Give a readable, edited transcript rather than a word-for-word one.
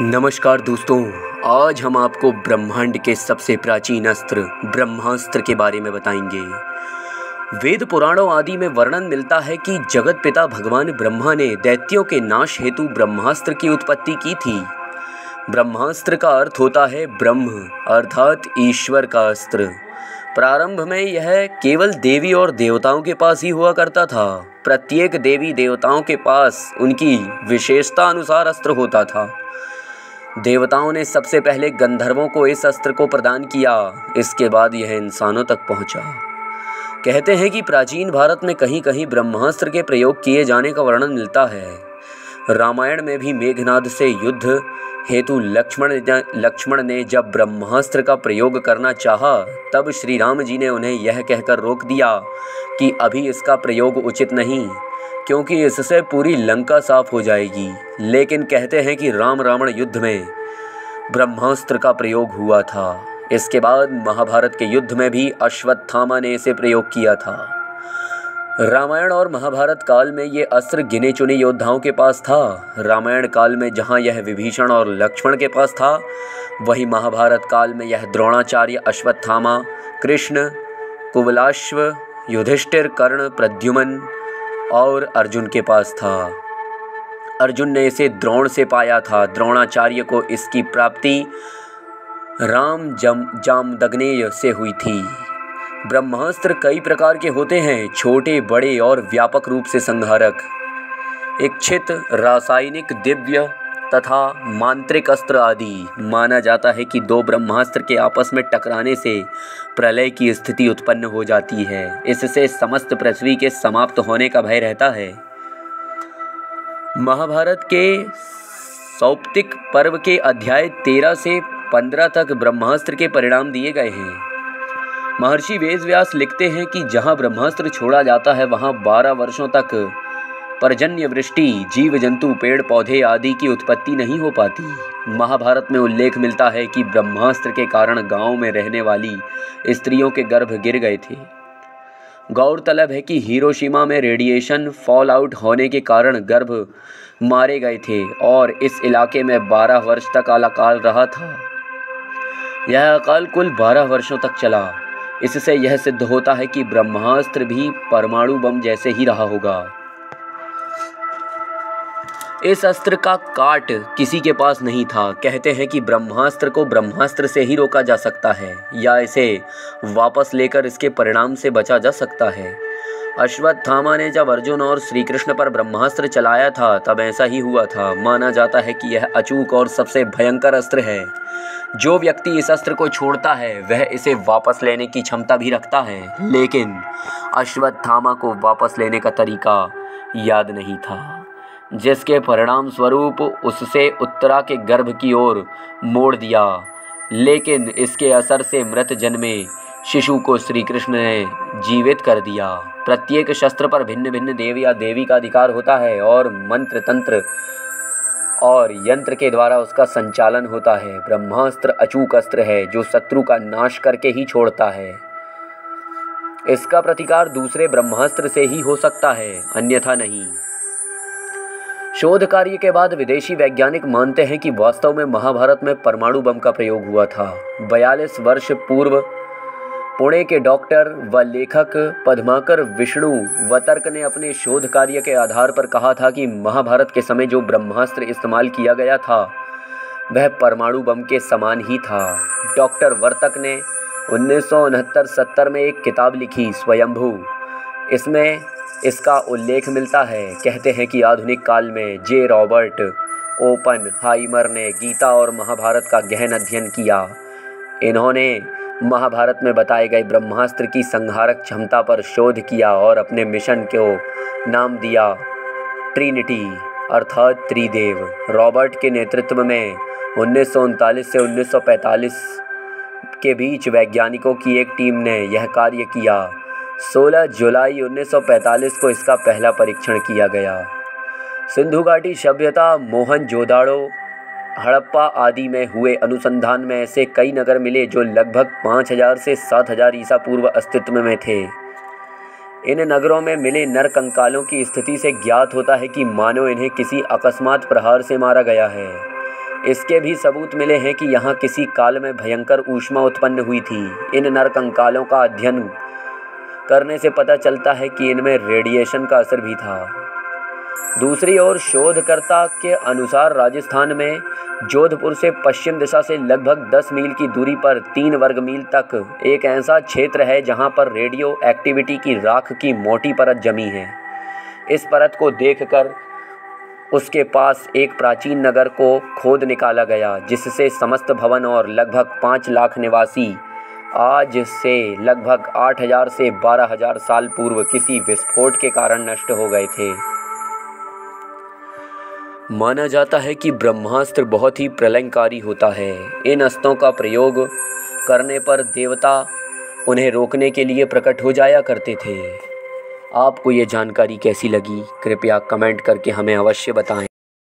नमस्कार दोस्तों, आज हम आपको ब्रह्मांड के सबसे प्राचीन अस्त्र ब्रह्मास्त्र के बारे में बताएंगे। वेद पुराणों आदि में वर्णन मिलता है कि जगत पिता भगवान ब्रह्मा ने दैत्यों के नाश हेतु ब्रह्मास्त्र की उत्पत्ति की थी। ब्रह्मास्त्र का अर्थ होता है ब्रह्म अर्थात ईश्वर का अस्त्र। प्रारंभ में यह केवल देवी और देवताओं के पास ही हुआ करता था। प्रत्येक देवी देवताओं के पास उनकी विशेषता अनुसार अस्त्र होता था। देवताओं ने सबसे पहले गंधर्वों को इस अस्त्र को प्रदान किया, इसके बाद यह इंसानों तक पहुंचा। कहते हैं कि प्राचीन भारत में कहीं कहीं ब्रह्मास्त्र के प्रयोग किए जाने का वर्णन मिलता है। रामायण में भी मेघनाद से युद्ध हेतु लक्ष्मण ने जब ब्रह्मास्त्र का प्रयोग करना चाहा, तब श्री राम जी ने उन्हें यह कहकर रोक दिया कि अभी इसका प्रयोग उचित नहीं, क्योंकि इससे पूरी लंका साफ हो जाएगी। लेकिन कहते हैं कि राम रावण युद्ध में ब्रह्मास्त्र का प्रयोग हुआ था। इसके बाद महाभारत के युद्ध में भी अश्वत्थामा ने इसे प्रयोग किया था। रामायण और महाभारत काल में ये अस्त्र गिने चुने योद्धाओं के पास था। रामायण काल में जहाँ यह विभीषण और लक्ष्मण के पास था, वहीं महाभारत काल में यह द्रोणाचार्य, अश्वत्थामा, कृष्ण, कुवलाश्व, युधिष्ठिर, कर्ण, प्रद्युमन और अर्जुन के पास था। अर्जुन ने इसे द्रोण से पाया था। द्रोणाचार्य को इसकी प्राप्ति राम जामदग्नेय से हुई थी। ब्रह्मास्त्र कई प्रकार के होते हैं, छोटे, बड़े और व्यापक रूप से संहारक, इच्छित, रासायनिक, दिव्य तथा मांत्रिक अस्त्र आदि। माना जाता है कि दो ब्रह्मास्त्र के आपस में टकराने से प्रलय की स्थिति उत्पन्न हो जाती है। इससे समस्त पृथ्वी के समाप्त होने का भय रहता है। महाभारत के सौप्तिक पर्व के अध्याय 13 से 15 तक ब्रह्मास्त्र के परिणाम दिए गए हैं। महर्षि वेदव्यास लिखते हैं कि जहाँ ब्रह्मास्त्र छोड़ा जाता है, वहाँ 12 वर्षों तक परजन्य वृष्टि, जीव जंतु, पेड़ पौधे आदि की उत्पत्ति नहीं हो पाती। महाभारत में उल्लेख मिलता है कि ब्रह्मास्त्र के कारण गांव में रहने वाली स्त्रियों के गर्भ गिर गए थे। गौरतलब है कि हिरोशिमा में रेडिएशन फॉल आउट होने के कारण गर्भ मारे गए थे और इस इलाके में 12 वर्ष तक अकाल रहा था। यह अकाल कुल 12 वर्षों तक चला। इससे यह सिद्ध होता है कि ब्रह्मास्त्र भी परमाणु बम जैसे ही रहा होगा। इस अस्त्र का काट किसी के पास नहीं था। कहते हैं कि ब्रह्मास्त्र को ब्रह्मास्त्र से ही रोका जा सकता है या इसे वापस लेकर इसके परिणाम से बचा जा सकता है। अश्वत्थामा ने जब अर्जुन और श्री कृष्ण पर ब्रह्मास्त्र चलाया था, तब ऐसा ही हुआ था। माना जाता है कि यह अचूक और सबसे भयंकर अस्त्र है। जो व्यक्ति इस अस्त्र को छोड़ता है, वह इसे वापस लेने की क्षमता भी रखता है, लेकिन अश्वत्थामा को वापस लेने का तरीका याद नहीं था, जिसके परिणाम स्वरूप उससे उत्तरा के गर्भ की ओर मोड़ दिया। लेकिन इसके असर से मृत जन्मे शिशु को श्री कृष्ण ने जीवित कर दिया। प्रत्येक शस्त्र पर भिन्न भिन्न देव या देवी का अधिकार होता है और मंत्र, तंत्र और यंत्र के द्वारा उसका संचालन होता है। ब्रह्मास्त्र अचूक अस्त्र है जो शत्रु का नाश करके ही छोड़ता है। इसका प्रतिकार दूसरे ब्रह्मास्त्र से ही हो सकता है, अन्यथा नहीं। शोध कार्य के बाद विदेशी वैज्ञानिक मानते हैं कि वास्तव में महाभारत में परमाणु बम का प्रयोग हुआ था। 42 वर्ष पूर्व पुणे के डॉक्टर व लेखक पद्माकर विष्णु वर्तक ने अपने शोध कार्य के आधार पर कहा था कि महाभारत के समय जो ब्रह्मास्त्र इस्तेमाल किया गया था, वह परमाणु बम के समान ही था। डॉक्टर वर्तक ने 1969-70 में एक किताब लिखी, स्वयंभू। इसमें इसका उल्लेख मिलता है। कहते हैं कि आधुनिक काल में जे रॉबर्ट ओपन हाइमर ने गीता और महाभारत का गहन अध्ययन किया। इन्होंने महाभारत में बताए गए ब्रह्मास्त्र की संहारक क्षमता पर शोध किया और अपने मिशन को नाम दिया ट्रिनिटी अर्थात त्रिदेव। रॉबर्ट के नेतृत्व में 1939 से 1945 के बीच वैज्ञानिकों की एक टीम ने यह कार्य किया। 16 जुलाई 1945 को इसका पहला परीक्षण किया गया। सिंधु घाटी सभ्यता, मोहनजोदाड़ो, हड़प्पा आदि में हुए अनुसंधान में ऐसे कई नगर मिले जो लगभग 5000 से 7000 ईसा पूर्व अस्तित्व में थे। इन नगरों में मिले नर कंकालों की स्थिति से ज्ञात होता है कि मानो इन्हें किसी अकस्मात प्रहार से मारा गया है। इसके भी सबूत मिले हैं कि यहाँ किसी काल में भयंकर ऊष्मा उत्पन्न हुई थी। इन नरकंकालों का अध्ययन करने से पता चलता है कि इनमें रेडिएशन का असर भी था। दूसरी ओर शोधकर्ता के अनुसार राजस्थान में जोधपुर से पश्चिम दिशा से लगभग 10 मील की दूरी पर 3 वर्ग मील तक एक ऐसा क्षेत्र है जहां पर रेडियो एक्टिविटी की राख की मोटी परत जमी है। इस परत को देखकर उसके पास एक प्राचीन नगर को खोद निकाला गया, जिससे समस्त भवन और लगभग 5 लाख निवासी आज से लगभग 8,000 से 12,000 साल पूर्व किसी विस्फोट के कारण नष्ट हो गए थे। माना जाता है कि ब्रह्मास्त्र बहुत ही प्रलयकारी होता है। इन अस्त्रों का प्रयोग करने पर देवता उन्हें रोकने के लिए प्रकट हो जाया करते थे। आपको ये जानकारी कैसी लगी, कृपया कमेंट करके हमें अवश्य बताएं।